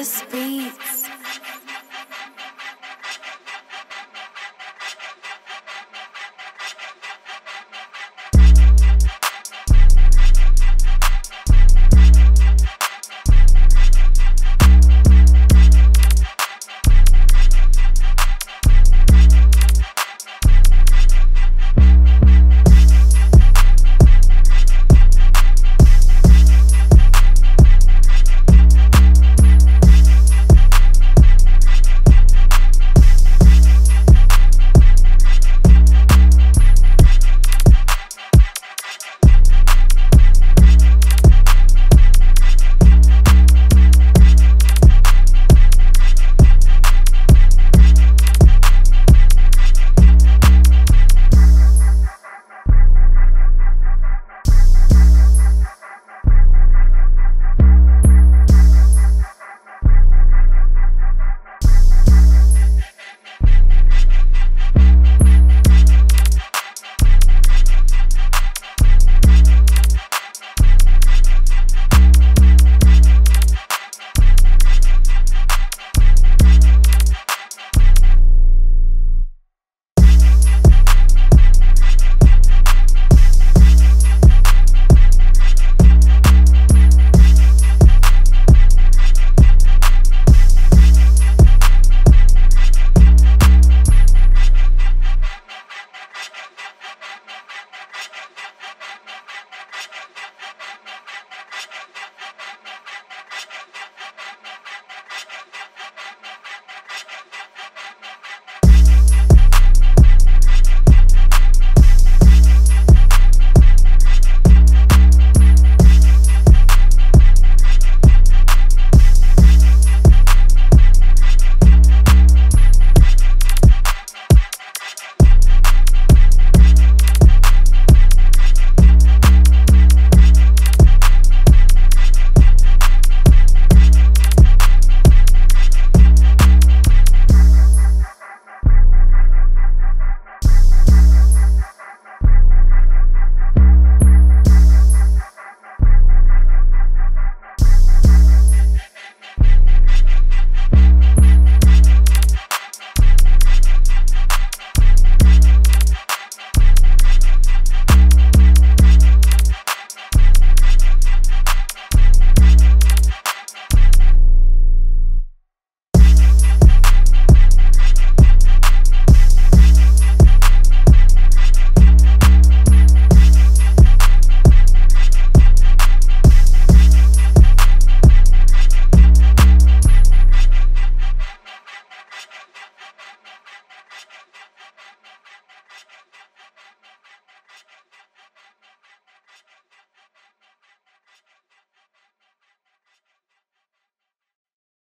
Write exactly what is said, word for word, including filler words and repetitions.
this beat.